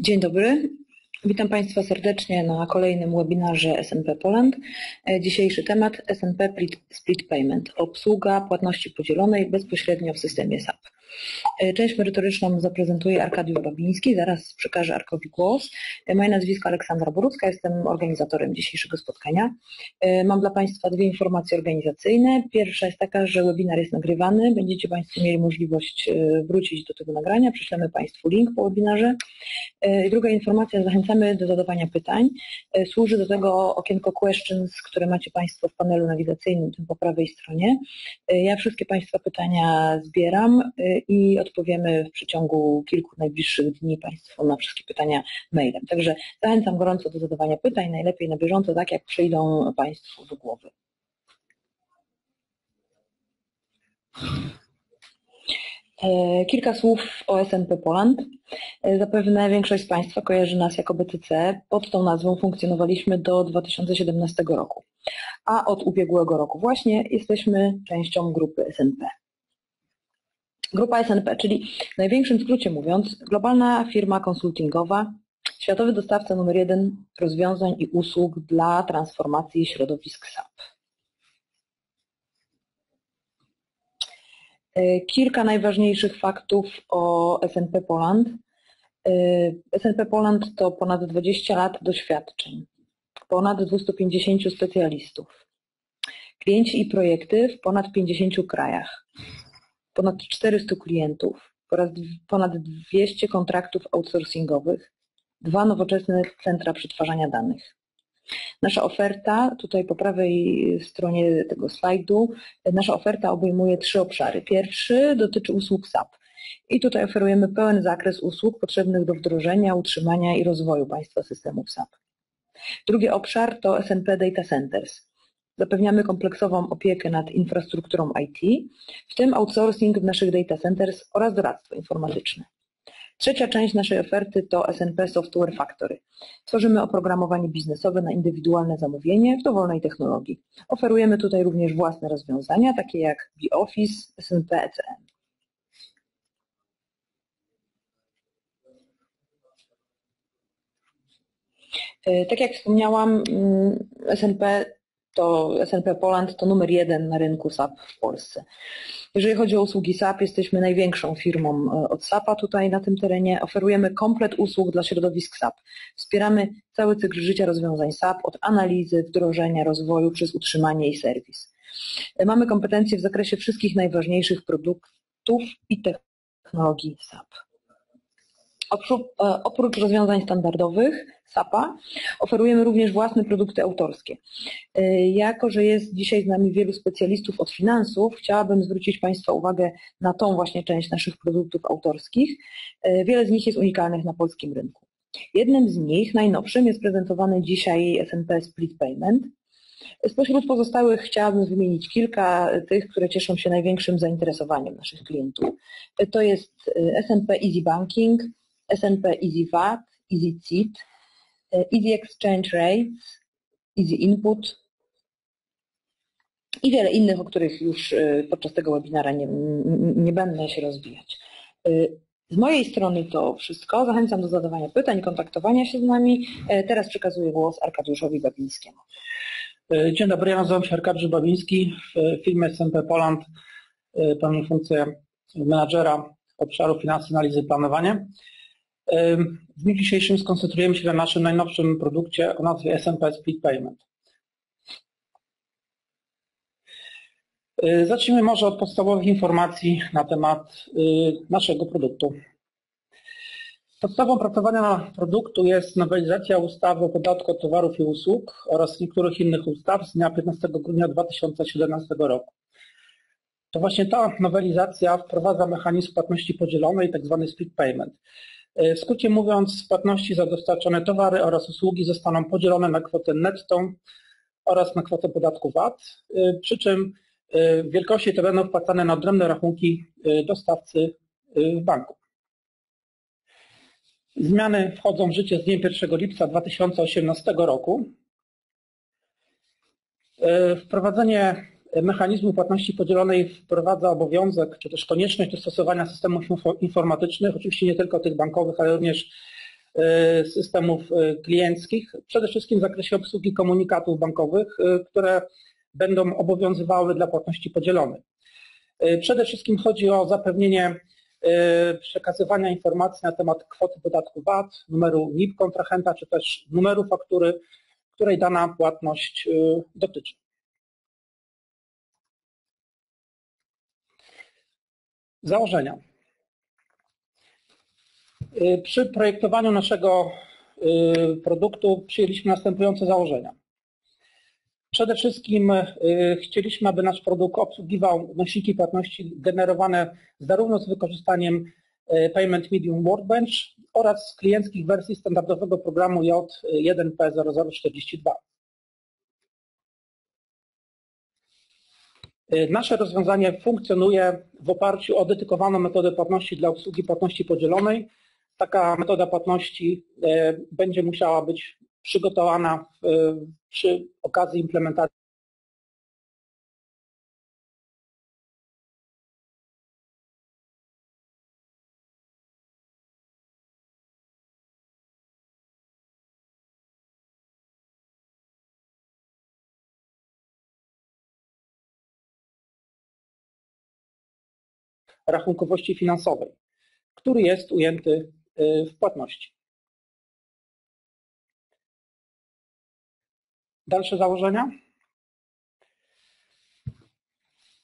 Dzień dobry, witam Państwa serdecznie na kolejnym webinarze SNP Poland. Dzisiejszy temat SNP Split Payment, obsługa płatności podzielonej bezpośrednio w systemie SAP. Część merytoryczną zaprezentuje Arkadiusz Babiński, zaraz przekażę Arkowi głos. Moje nazwisko Aleksandra Borucka, jestem organizatorem dzisiejszego spotkania. Mam dla Państwa dwie informacje organizacyjne. Pierwsza jest taka, że webinar jest nagrywany, będziecie Państwo mieli możliwość wrócić do tego nagrania, prześlemy Państwu link po webinarze. Druga informacja, zachęcamy do zadawania pytań. Służy do tego okienko questions, które macie Państwo w panelu nawigacyjnym, tym po prawej stronie. Ja wszystkie Państwa pytania zbieram i odpowiemy w przeciągu kilku najbliższych dni Państwu na wszystkie pytania mailem. Także zachęcam gorąco do zadawania pytań, najlepiej na bieżąco, tak jak przyjdą Państwu do głowy. Kilka słów o SNP Poland. Zapewne większość z Państwa kojarzy nas jako BCC. Pod tą nazwą funkcjonowaliśmy do 2017 roku, a od ubiegłego roku właśnie jesteśmy częścią grupy SNP. Grupa SNP, czyli w największym skrócie mówiąc, globalna firma konsultingowa, światowy dostawca numer jeden rozwiązań i usług dla transformacji środowisk SAP. Kilka najważniejszych faktów o SNP Poland. SNP Poland to ponad 20 lat doświadczeń, ponad 250 specjalistów, klienci i projekty w ponad 50 krajach. Ponad 400 klientów oraz ponad 200 kontraktów outsourcingowych, 2 nowoczesne centra przetwarzania danych. Nasza oferta, tutaj po prawej stronie tego slajdu, nasza oferta obejmuje 3 obszary. Pierwszy dotyczy usług SAP i tutaj oferujemy pełen zakres usług potrzebnych do wdrożenia, utrzymania i rozwoju Państwa systemów SAP. Drugi obszar to SNP Data Centers. Zapewniamy kompleksową opiekę nad infrastrukturą IT, w tym outsourcing w naszych data centers oraz doradztwo informatyczne. Trzecia część naszej oferty to SNP Software Factory. Tworzymy oprogramowanie biznesowe na indywidualne zamówienie w dowolnej technologii. Oferujemy tutaj również własne rozwiązania, takie jak BiOffice, SNP ECM. Tak jak wspomniałam, SNP Poland to numer 1 na rynku SAP w Polsce. Jeżeli chodzi o usługi SAP, jesteśmy największą firmą od SAP-a tutaj na tym terenie. Oferujemy komplet usług dla środowisk SAP. Wspieramy cały cykl życia rozwiązań SAP, od analizy, wdrożenia, rozwoju, przez utrzymanie i serwis. Mamy kompetencje w zakresie wszystkich najważniejszych produktów i technologii SAP. Oprócz rozwiązań standardowych SAP-a oferujemy również własne produkty autorskie. Jako że jest dzisiaj z nami wielu specjalistów od finansów, chciałabym zwrócić Państwa uwagę na tą właśnie część naszych produktów autorskich. Wiele z nich jest unikalnych na polskim rynku. Jednym z nich, najnowszym, jest prezentowany dzisiaj SNP Split Payment. Spośród pozostałych chciałabym wymienić kilka tych, które cieszą się największym zainteresowaniem naszych klientów. To jest SNP Easy Banking, SNP Easy VAT, Easy CIT, Easy Exchange Rates, Easy Input i wiele innych, o których już podczas tego webinara nie będę się rozwijać. Z mojej strony to wszystko. Zachęcam do zadawania pytań, kontaktowania się z nami. Teraz przekazuję głos Arkadiuszowi Babińskiemu. Dzień dobry, ja nazywam się Arkadiusz Babiński. W firmie SNP Poland pełnię funkcję menadżera obszaru finanse, analizy i planowanie. W dniu dzisiejszym skoncentrujemy się na naszym najnowszym produkcie o nazwie SNP Split Payment. Zacznijmy może od podstawowych informacji na temat naszego produktu. Podstawą pracowania produktu jest nowelizacja ustawy o podatku od towarów i usług oraz niektórych innych ustaw z dnia 15 grudnia 2017 roku. To właśnie ta nowelizacja wprowadza mechanizm płatności podzielonej, tzw. split payment. W skrócie mówiąc, płatności za dostarczone towary oraz usługi zostaną podzielone na kwotę netto oraz na kwotę podatku VAT, przy czym w wielkości te będą wpłacane na odrębne rachunki dostawcy w banku. Zmiany wchodzą w życie z dniem 1 lipca 2018 roku. Wprowadzenie mechanizmu płatności podzielonej wprowadza obowiązek, czy też konieczność dostosowania systemów informatycznych, oczywiście nie tylko tych bankowych, ale również systemów klienckich, przede wszystkim w zakresie obsługi komunikatów bankowych, które będą obowiązywały dla płatności podzielonych. Przede wszystkim chodzi o zapewnienie przekazywania informacji na temat kwoty podatku VAT, numeru NIP kontrahenta, czy też numeru faktury, której dana płatność dotyczy. Założenia. Przy projektowaniu naszego produktu przyjęliśmy następujące założenia. Przede wszystkim chcieliśmy, aby nasz produkt obsługiwał nośniki płatności generowane zarówno z wykorzystaniem Payment Medium Workbench oraz z klienckich wersji standardowego programu J1P0042. Nasze rozwiązanie funkcjonuje w oparciu o dedykowaną metodę płatności dla obsługi płatności podzielonej. Taka metoda płatności będzie musiała być przygotowana przy okazji implementacji rachunkowości finansowej, który jest ujęty w płatności. Dalsze założenia.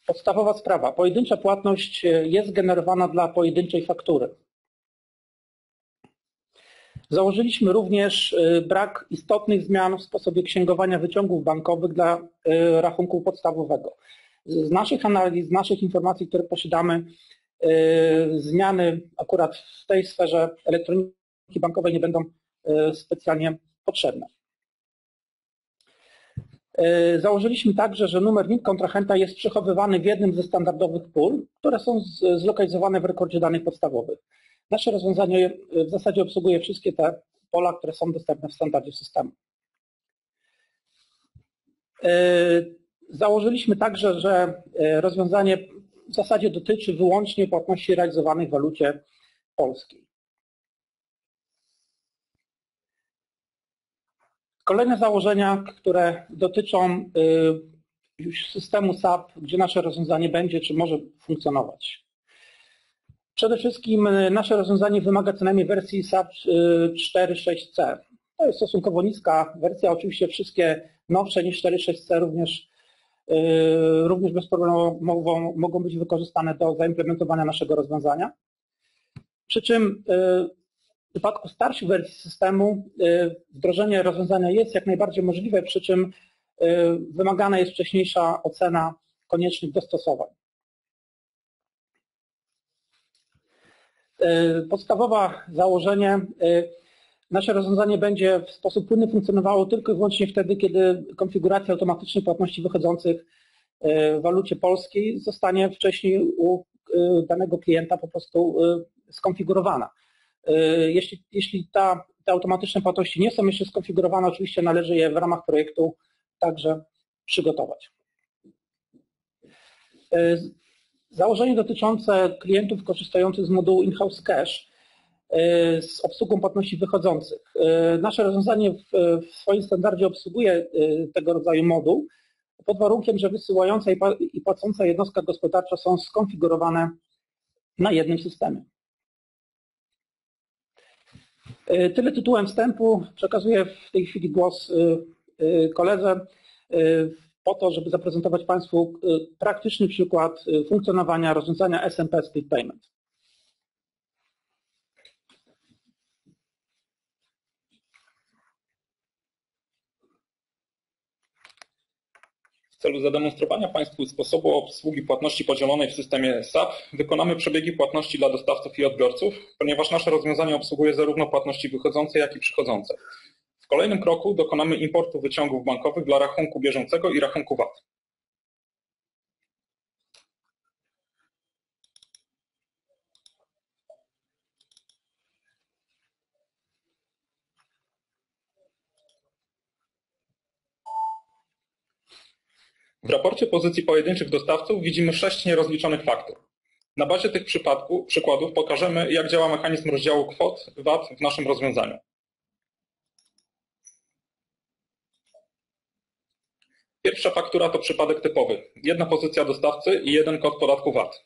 Podstawowa sprawa. Pojedyncza płatność jest generowana dla pojedynczej faktury. Założyliśmy również brak istotnych zmian w sposobie księgowania wyciągów bankowych dla rachunku podstawowego. Z naszych analiz, z naszych informacji, które posiadamy, zmiany akurat w tej sferze elektroniki bankowej nie będą specjalnie potrzebne. Założyliśmy także, że numer NIP kontrahenta jest przechowywany w jednym ze standardowych pól, które są zlokalizowane w rekordzie danych podstawowych. Nasze rozwiązanie w zasadzie obsługuje wszystkie te pola, które są dostępne w standardzie systemu. Założyliśmy także, że rozwiązanie w zasadzie dotyczy wyłącznie płatności realizowanych w walucie polskiej. Kolejne założenia, które dotyczą już systemu SAP, gdzie nasze rozwiązanie będzie, czy może funkcjonować. Przede wszystkim nasze rozwiązanie wymaga co najmniej wersji SAP 4.6c. To jest stosunkowo niska wersja, oczywiście wszystkie nowsze niż 4.6c również bezproblemowo mogą być wykorzystane do zaimplementowania naszego rozwiązania. Przy czym w przypadku starszych wersji systemu wdrożenie rozwiązania jest jak najbardziej możliwe, przy czym wymagana jest wcześniejsza ocena koniecznych dostosowań. Podstawowe założenie: nasze rozwiązanie będzie w sposób płynny funkcjonowało tylko i wyłącznie wtedy, kiedy konfiguracja automatycznych płatności wychodzących w walucie polskiej zostanie wcześniej u danego klienta po prostu skonfigurowana. Jeśli te automatyczne płatności nie są jeszcze skonfigurowane, oczywiście należy je w ramach projektu także przygotować. Założenie dotyczące klientów korzystających z modułu in-house cash z obsługą płatności wychodzących. Nasze rozwiązanie w swoim standardzie obsługuje tego rodzaju moduł pod warunkiem, że wysyłająca i płacąca jednostka gospodarcza są skonfigurowane na jednym systemie. Tyle tytułem wstępu. Przekazuję w tej chwili głos koledze po to, żeby zaprezentować Państwu praktyczny przykład funkcjonowania rozwiązania SMP Split Payment. W celu zademonstrowania Państwu sposobu obsługi płatności podzielonej w systemie SAP wykonamy przebiegi płatności dla dostawców i odbiorców, ponieważ nasze rozwiązanie obsługuje zarówno płatności wychodzące, jak i przychodzące. W kolejnym kroku dokonamy importu wyciągów bankowych dla rachunku bieżącego i rachunku VAT. W raporcie pozycji pojedynczych dostawców widzimy 6 nierozliczonych faktur. Na bazie tych przykładów pokażemy, jak działa mechanizm rozdziału kwot VAT w naszym rozwiązaniu. Pierwsza faktura to przypadek typowy. Jedna pozycja dostawcy i jeden kod podatku VAT.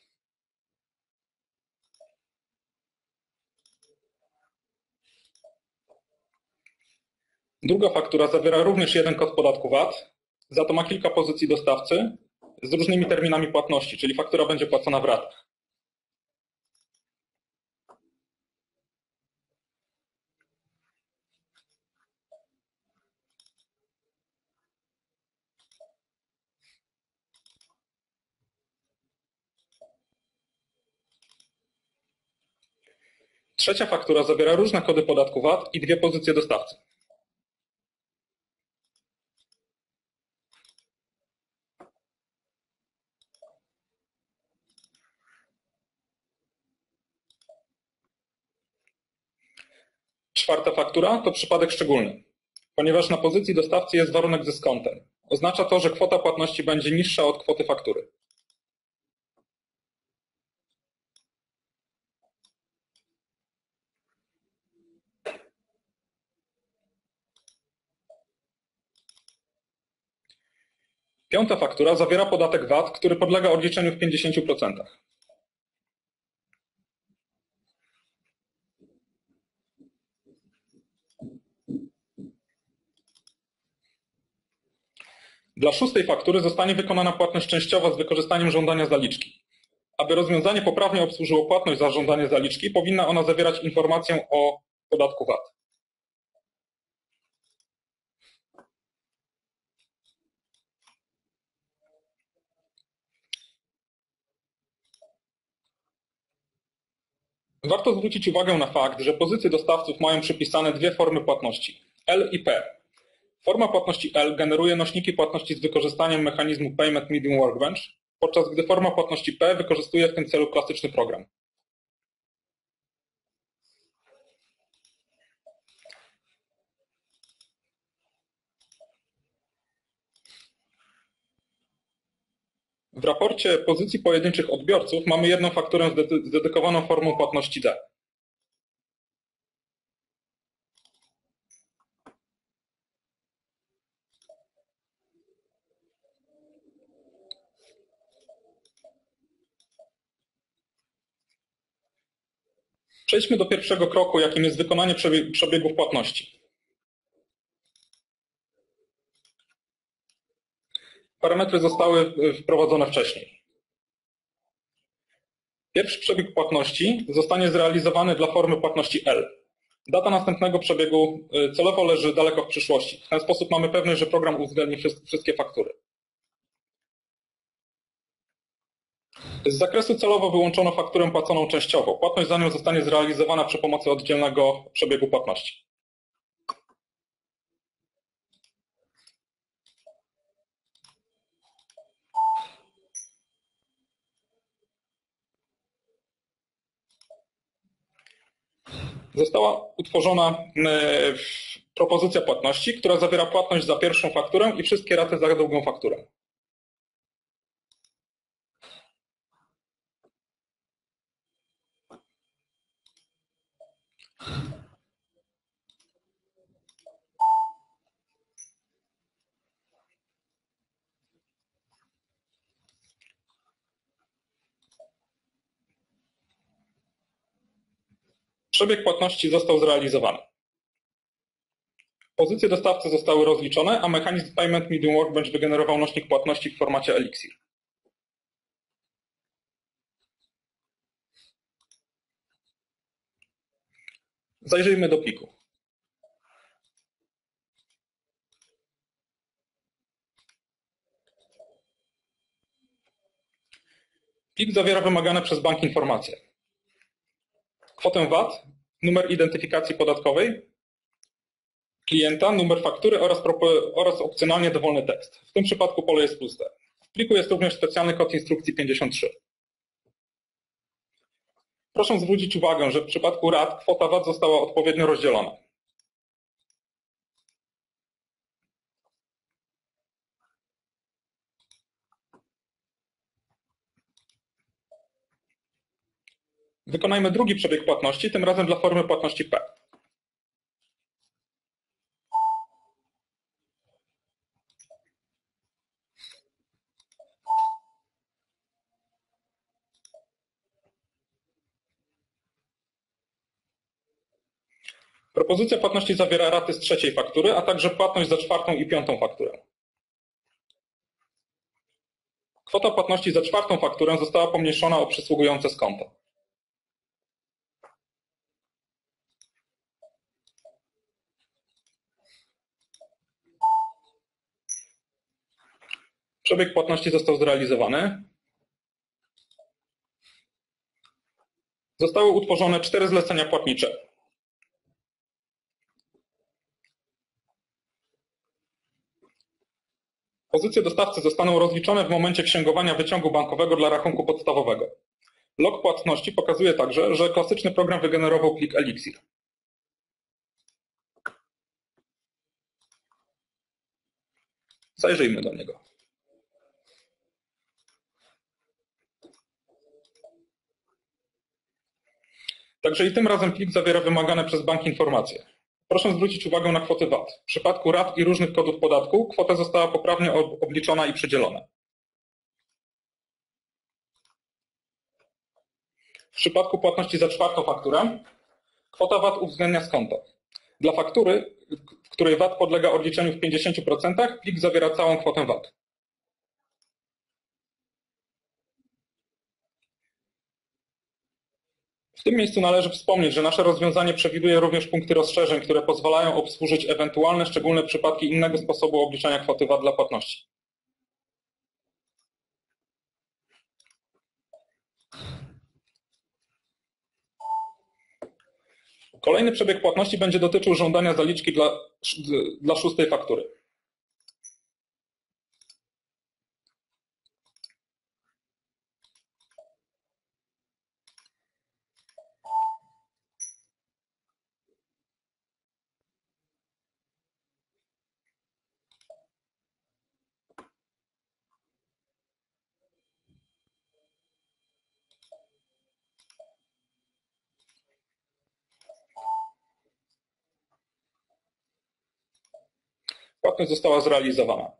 Druga faktura zawiera również jeden kod podatku VAT, za to ma kilka pozycji dostawcy z różnymi terminami płatności, czyli faktura będzie płacona w ratach. Trzecia faktura zawiera różne kody podatku VAT i dwie pozycje dostawcy. Czwarta faktura to przypadek szczególny, ponieważ na pozycji dostawcy jest warunek ze skontem. Oznacza to, że kwota płatności będzie niższa od kwoty faktury. Piąta faktura zawiera podatek VAT, który podlega odliczeniu w 50%. Dla szóstej faktury zostanie wykonana płatność częściowa z wykorzystaniem żądania zaliczki. Aby rozwiązanie poprawnie obsłużyło płatność za żądanie zaliczki, powinna ona zawierać informację o podatku VAT. Warto zwrócić uwagę na fakt, że pozycje dostawców mają przypisane dwie formy płatności, L i P. Forma płatności L generuje nośniki płatności z wykorzystaniem mechanizmu Payment Medium Workbench, podczas gdy forma płatności P wykorzystuje w tym celu klasyczny program. W raporcie pozycji pojedynczych odbiorców mamy jedną fakturę z dedykowaną formą płatności D. Przejdźmy do pierwszego kroku, jakim jest wykonanie przebiegów płatności. Parametry zostały wprowadzone wcześniej. Pierwszy przebieg płatności zostanie zrealizowany dla formy płatności L. Data następnego przebiegu celowo leży daleko w przyszłości. W ten sposób mamy pewność, że program uwzględni wszystkie faktury. Z zakresu celowo wyłączono fakturę płaconą częściowo. Płatność za nią zostanie zrealizowana przy pomocy oddzielnego przebiegu płatności. Została utworzona propozycja płatności, która zawiera płatność za pierwszą fakturę i wszystkie raty za drugą fakturę. Przebieg płatności został zrealizowany. Pozycje dostawcy zostały rozliczone, a mechanizm Payment Medium Workbench wygenerował nośnik płatności w formacie Elixir. Zajrzyjmy do pliku. Plik zawiera wymagane przez bank informacje. Kwotę VAT, numer identyfikacji podatkowej, klienta, numer faktury oraz opcjonalnie dowolny tekst. W tym przypadku pole jest puste. W pliku jest również specjalny kod instrukcji 53. Proszę zwrócić uwagę, że w przypadku rat kwota VAT została odpowiednio rozdzielona. Wykonajmy drugi przebieg płatności, tym razem dla formy płatności P. Propozycja płatności zawiera raty z trzeciej faktury, a także płatność za czwartą i piątą fakturę. Kwota płatności za czwartą fakturę została pomniejszona o przysługujące z konta. Przebieg płatności został zrealizowany. Zostały utworzone 4 zlecenia płatnicze. Pozycje dostawcy zostaną rozliczone w momencie księgowania wyciągu bankowego dla rachunku podstawowego. Log płatności pokazuje także, że klasyczny program wygenerował plik Elixir. Zajrzyjmy do niego. Także i tym razem plik zawiera wymagane przez bank informacje. Proszę zwrócić uwagę na kwoty VAT. W przypadku rat i różnych kodów podatku kwota została poprawnie obliczona i przydzielona. W przypadku płatności za czwartą fakturę kwota VAT uwzględnia z konta. Dla faktury, w której VAT podlega odliczeniu w 50%, plik zawiera całą kwotę VAT. W tym miejscu należy wspomnieć, że nasze rozwiązanie przewiduje również punkty rozszerzeń, które pozwalają obsłużyć ewentualne szczególne przypadki innego sposobu obliczania kwoty VAT dla płatności. Kolejny przebieg płatności będzie dotyczył żądania zaliczki dla szóstej faktury. Płatność została zrealizowana.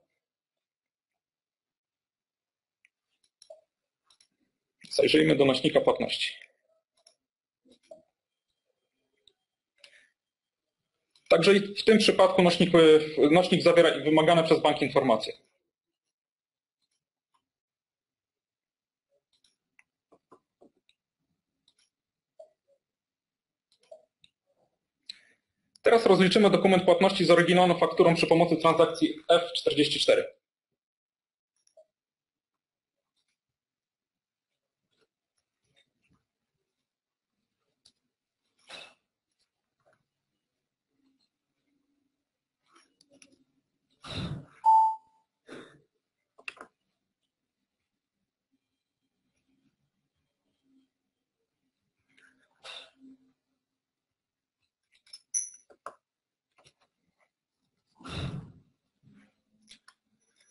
Zajrzyjmy do nośnika płatności. Także i w tym przypadku nośnik zawiera wymagane przez bank informacje. Teraz rozliczymy dokument płatności z oryginalną fakturą przy pomocy transakcji F44.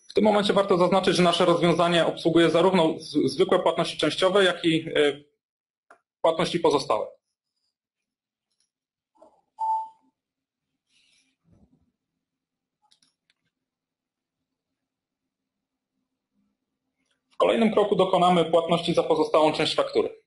W tym momencie warto zaznaczyć, że nasze rozwiązanie obsługuje zarówno zwykłe płatności częściowe, jak i płatności pozostałe. W kolejnym kroku dokonamy płatności za pozostałą część faktury.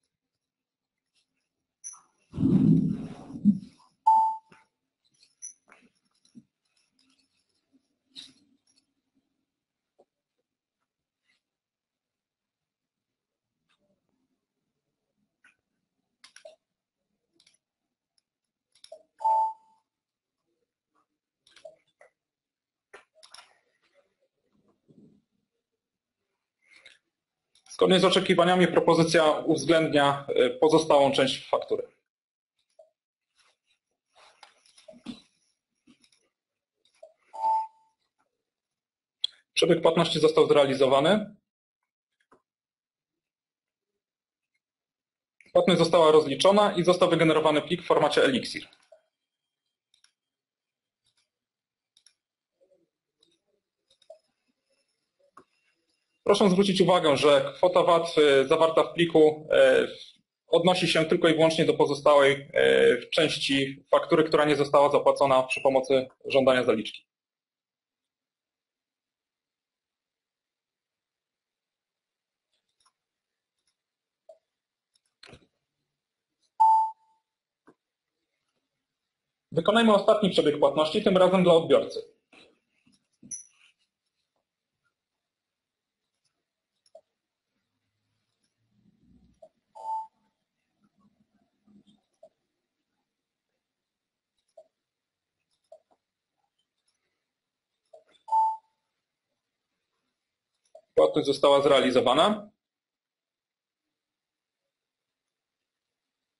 Zgodnie z oczekiwaniami propozycja uwzględnia pozostałą część faktury. Przebieg płatności został zrealizowany. Płatność została rozliczona i został wygenerowany plik w formacie Elixir. Proszę zwrócić uwagę, że kwota VAT zawarta w pliku odnosi się tylko i wyłącznie do pozostałej części faktury, która nie została zapłacona przy pomocy żądania zaliczki. Wykonajmy ostatni przebieg płatności, tym razem dla odbiorcy. Płatność została zrealizowana.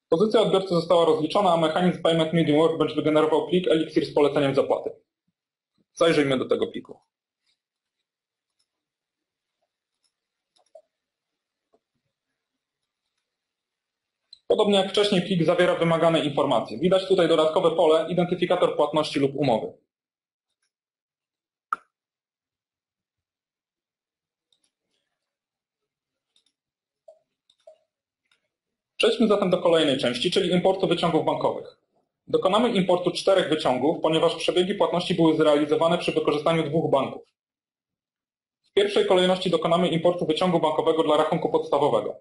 Pozycja odbiorcy została rozliczona, a mechanizm Payment Medium Workbench wygenerował plik Elixir z poleceniem zapłaty. Zajrzyjmy do tego pliku. Podobnie jak wcześniej plik zawiera wymagane informacje. Widać tutaj dodatkowe pole, identyfikator płatności lub umowy. Przejdźmy zatem do kolejnej części, czyli importu wyciągów bankowych. Dokonamy importu 4 wyciągów, ponieważ przebiegi płatności były zrealizowane przy wykorzystaniu 2 banków. W pierwszej kolejności dokonamy importu wyciągu bankowego dla rachunku podstawowego.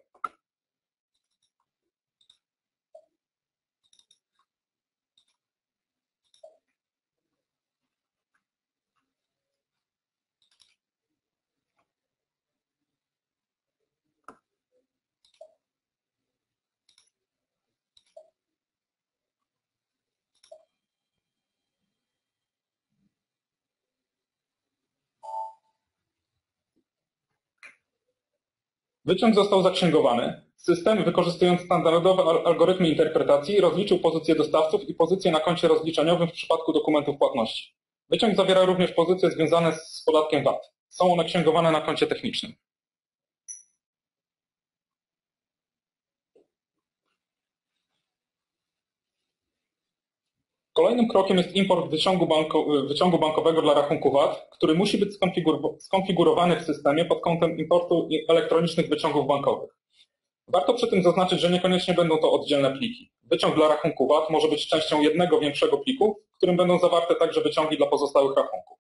Wyciąg został zaksięgowany. System, wykorzystując standardowe algorytmy interpretacji, rozliczył pozycję dostawców i pozycję na koncie rozliczeniowym w przypadku dokumentów płatności. Wyciąg zawiera również pozycje związane z podatkiem VAT. Są one księgowane na koncie technicznym. Kolejnym krokiem jest import wyciągu bankowego dla rachunku VAT, który musi być skonfigurowany w systemie pod kątem importu elektronicznych wyciągów bankowych. Warto przy tym zaznaczyć, że niekoniecznie będą to oddzielne pliki. Wyciąg dla rachunku VAT może być częścią jednego większego pliku, w którym będą zawarte także wyciągi dla pozostałych rachunków.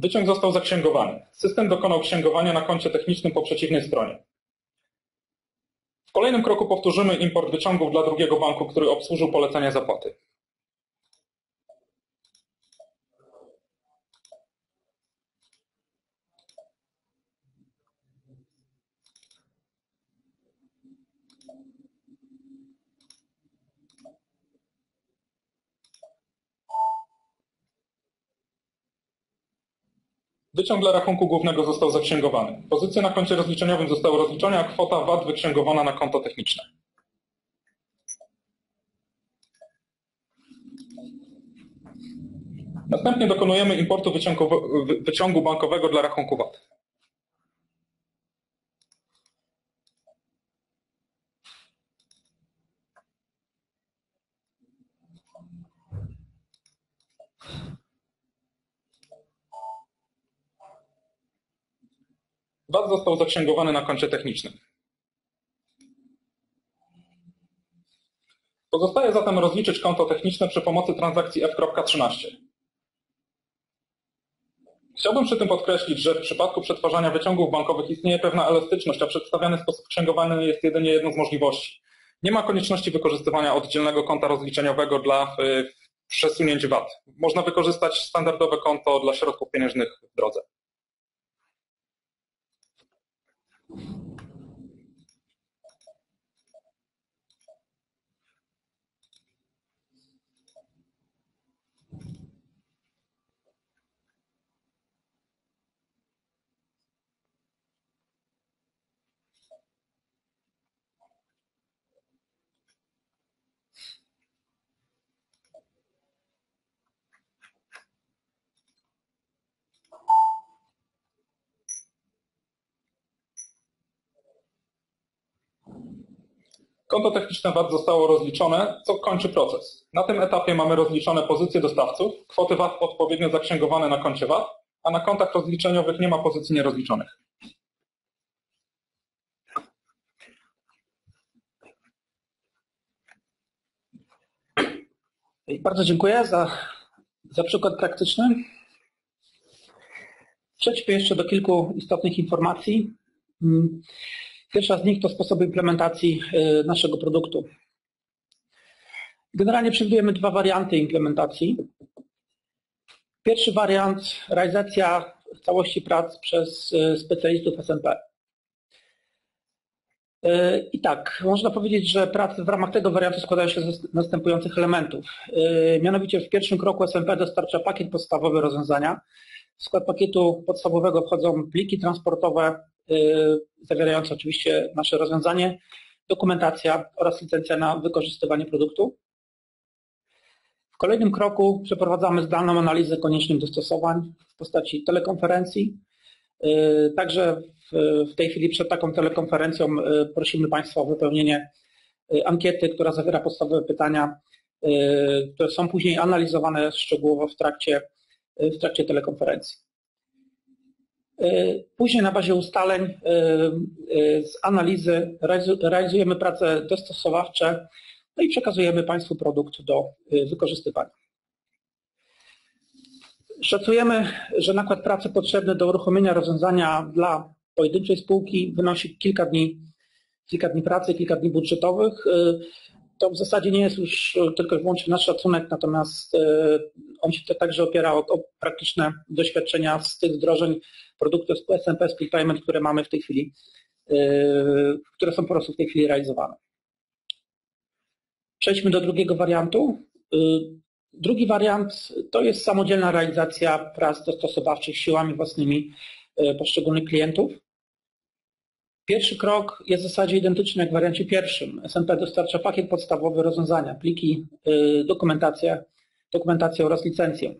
Wyciąg został zaksięgowany. System dokonał księgowania na koncie technicznym po przeciwnej stronie. W kolejnym kroku powtórzymy import wyciągów dla drugiego banku, który obsłużył polecenie zapłaty. Wyciąg dla rachunku głównego został zaksięgowany. Pozycje na koncie rozliczeniowym zostały rozliczone, a kwota VAT wyksięgowana na konto techniczne. Następnie dokonujemy importu wyciągu bankowego dla rachunku VAT. VAT został zaksięgowany na koncie technicznym. Pozostaje zatem rozliczyć konto techniczne przy pomocy transakcji F.13. Chciałbym przy tym podkreślić, że w przypadku przetwarzania wyciągów bankowych istnieje pewna elastyczność, a przedstawiany sposób księgowany jest jedynie jedną z możliwości. Nie ma konieczności wykorzystywania oddzielnego konta rozliczeniowego dla przesunięć VAT. Można wykorzystać standardowe konto dla środków pieniężnych w drodze. Konto techniczne VAT zostało rozliczone, co kończy proces. Na tym etapie mamy rozliczone pozycje dostawców, kwoty VAT odpowiednio zaksięgowane na koncie VAT, a na kontach rozliczeniowych nie ma pozycji nierozliczonych. Bardzo dziękuję za przykład praktyczny. Przejdźmy jeszcze do kilku istotnych informacji. Pierwsza z nich to sposób implementacji naszego produktu. Generalnie przewidujemy dwa warianty implementacji. Pierwszy wariant, realizacja całości prac przez specjalistów SNP. I tak, można powiedzieć, że prace w ramach tego wariantu składają się z następujących elementów. Mianowicie w pierwszym kroku SNP dostarcza pakiet podstawowy rozwiązania. W skład pakietu podstawowego wchodzą pliki transportowe, zawierające oczywiście nasze rozwiązanie, dokumentacja oraz licencja na wykorzystywanie produktu. W kolejnym kroku przeprowadzamy zdalną analizę koniecznych dostosowań w postaci telekonferencji. Także w tej chwili przed taką telekonferencją prosimy Państwa o wypełnienie ankiety, która zawiera podstawowe pytania, które są później analizowane szczegółowo w trakcie telekonferencji. Później na bazie ustaleń z analizy realizujemy prace dostosowawcze, no i przekazujemy Państwu produkt do wykorzystywania. Szacujemy, że nakład pracy potrzebny do uruchomienia rozwiązania dla pojedynczej spółki wynosi kilka dni pracy, kilka dni budżetowych. To w zasadzie nie jest już tylko i wyłącznie nasz szacunek, natomiast on się także opiera o praktyczne doświadczenia z tych wdrożeń produktów SMP Split Payment, które mamy w tej chwili, które są po prostu w tej chwili realizowane. Przejdźmy do drugiego wariantu. Drugi wariant to jest samodzielna realizacja prac dostosowawczych siłami własnymi poszczególnych klientów. Pierwszy krok jest w zasadzie identyczny jak w wariancie pierwszym. SMP dostarcza pakiet podstawowy rozwiązania, pliki, dokumentację oraz licencję.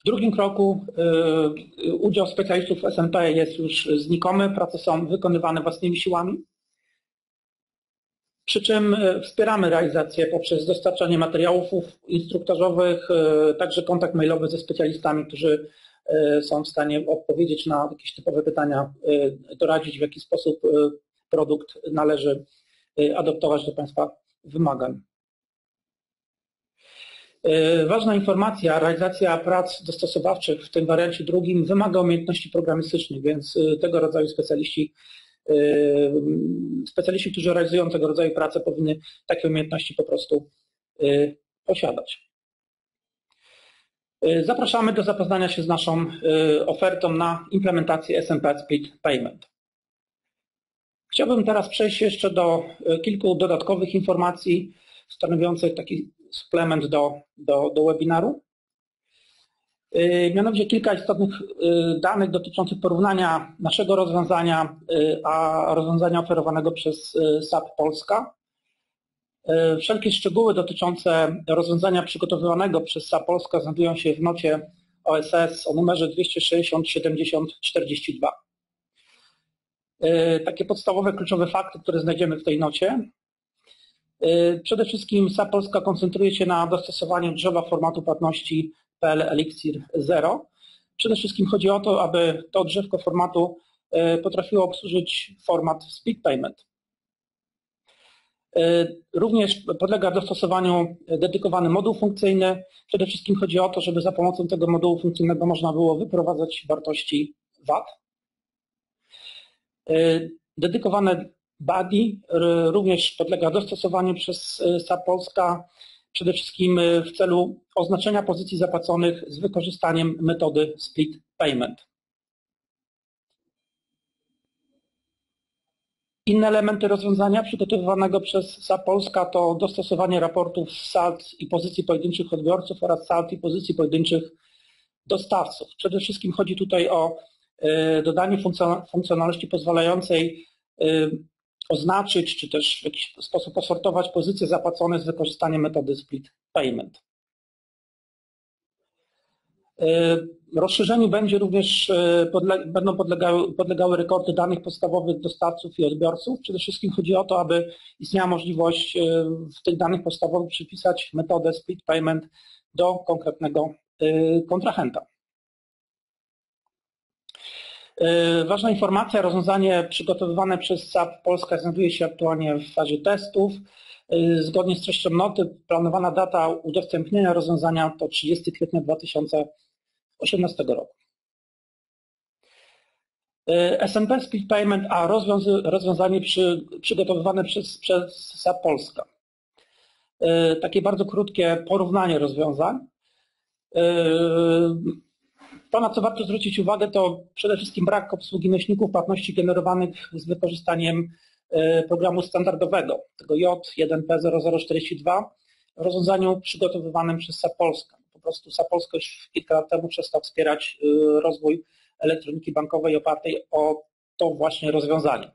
W drugim kroku udział specjalistów SMP jest już znikomy, prace są wykonywane własnymi siłami, przy czym wspieramy realizację poprzez dostarczanie materiałów instruktażowych, także kontakt mailowy ze specjalistami, którzy są w stanie odpowiedzieć na jakieś typowe pytania, doradzić, w jaki sposób produkt należy adaptować do Państwa wymagań. Ważna informacja, realizacja prac dostosowawczych w tym wariancie drugim wymaga umiejętności programistycznych, więc tego rodzaju specjaliści, którzy realizują tego rodzaju pracę, powinni takie umiejętności po prostu posiadać. Zapraszamy do zapoznania się z naszą ofertą na implementację SNP Split Payment. Chciałbym teraz przejść jeszcze do kilku dodatkowych informacji stanowiących taki suplement do webinaru. Mianowicie kilka istotnych danych dotyczących porównania naszego rozwiązania a rozwiązania oferowanego przez SAP Polska. Wszelkie szczegóły dotyczące rozwiązania przygotowywanego przez SAP Polska znajdują się w nocie OSS o numerze 260 70 42. Takie podstawowe, kluczowe fakty, które znajdziemy w tej nocie. Przede wszystkim SAP Polska koncentruje się na dostosowaniu drzewa formatu płatności PL Elixir 0. Przede wszystkim chodzi o to, aby to drzewko formatu potrafiło obsłużyć format Speed Payment. Również podlega dostosowaniu dedykowany moduł funkcyjny. Przede wszystkim chodzi o to, żeby za pomocą tego modułu funkcyjnego można było wyprowadzać wartości VAT. Dedykowane body również podlega dostosowaniu przez SAP Polska, przede wszystkim w celu oznaczenia pozycji zapłaconych z wykorzystaniem metody Split Payment. Inne elementy rozwiązania przygotowywanego przez SAP Polska to dostosowanie raportów SALD i pozycji pojedynczych odbiorców oraz SALD i pozycji pojedynczych dostawców. Przede wszystkim chodzi tutaj o dodanie funkcjonalności pozwalającej oznaczyć czy też w jakiś sposób osortować pozycje zapłacone z wykorzystaniem metody Split Payment. Rozszerzeniu będzie również, będą podlegały rekordy danych podstawowych dostawców i odbiorców. Przede wszystkim chodzi o to, aby istniała możliwość w tych danych podstawowych przypisać metodę split payment do konkretnego kontrahenta. Ważna informacja, rozwiązanie przygotowywane przez SAP Polska znajduje się aktualnie w fazie testów. Zgodnie z treścią noty planowana data udostępnienia rozwiązania to 30 kwietnia 2018 roku. SMP Split Payment, a rozwiązanie przygotowywane przez SAP Polska. Takie bardzo krótkie porównanie rozwiązań. To, na co warto zwrócić uwagę, to przede wszystkim brak obsługi nośników płatności generowanych z wykorzystaniem programu standardowego, tego J1P0042, w rozwiązaniu przygotowywanym przez SAP Polska. Po prostu SAP Polska już kilka lat temu przestał wspierać rozwój elektroniki bankowej opartej o to właśnie rozwiązanie.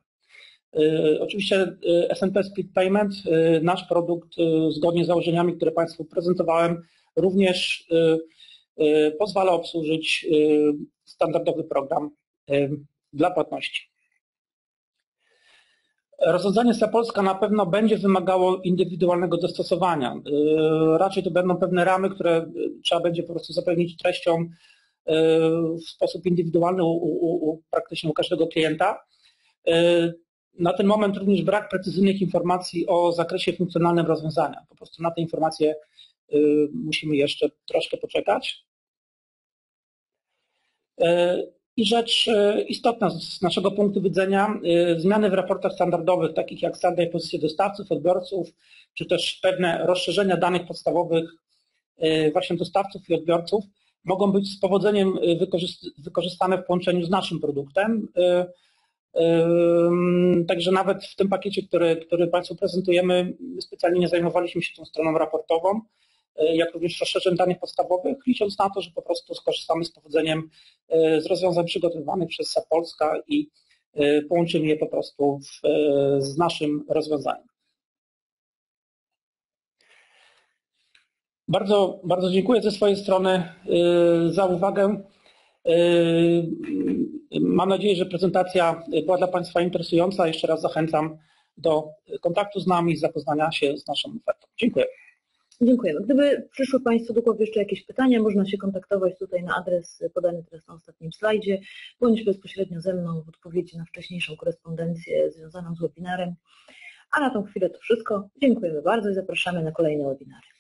Oczywiście SNP Split Payment, nasz produkt, zgodnie z założeniami, które Państwu prezentowałem, również pozwala obsłużyć standardowy program dla płatności. Rozwiązanie SAP Polska na pewno będzie wymagało indywidualnego dostosowania. Raczej to będą pewne ramy, które trzeba będzie po prostu zapewnić treścią w sposób indywidualny praktycznie u każdego klienta. Na ten moment również brak precyzyjnych informacji o zakresie funkcjonalnym rozwiązania. Po prostu na te informacje musimy jeszcze troszkę poczekać. I rzecz istotna z naszego punktu widzenia, zmiany w raportach standardowych, takich jak standard pozycje dostawców, odbiorców, czy też pewne rozszerzenia danych podstawowych właśnie dostawców i odbiorców, mogą być z powodzeniem wykorzystane w połączeniu z naszym produktem. Także nawet w tym pakiecie, który Państwu prezentujemy, specjalnie nie zajmowaliśmy się tą stroną raportową, jak również rozszerzeń danych podstawowych, licząc na to, że po prostu skorzystamy z powodzeniem z rozwiązań przygotowywanych przez SAP Polska i połączymy je po prostu z naszym rozwiązaniem. Bardzo, bardzo dziękuję ze swojej strony za uwagę. Mam nadzieję, że prezentacja była dla Państwa interesująca. Jeszcze raz zachęcam do kontaktu z nami i zapoznania się z naszą ofertą. Dziękuję. Dziękujemy. Gdyby przyszły Państwu do głowy jeszcze jakieś pytania, można się kontaktować tutaj na adres podany teraz na ostatnim slajdzie, bądź bezpośrednio ze mną w odpowiedzi na wcześniejszą korespondencję związaną z webinarem. A na tą chwilę to wszystko. Dziękujemy bardzo i zapraszamy na kolejne webinary.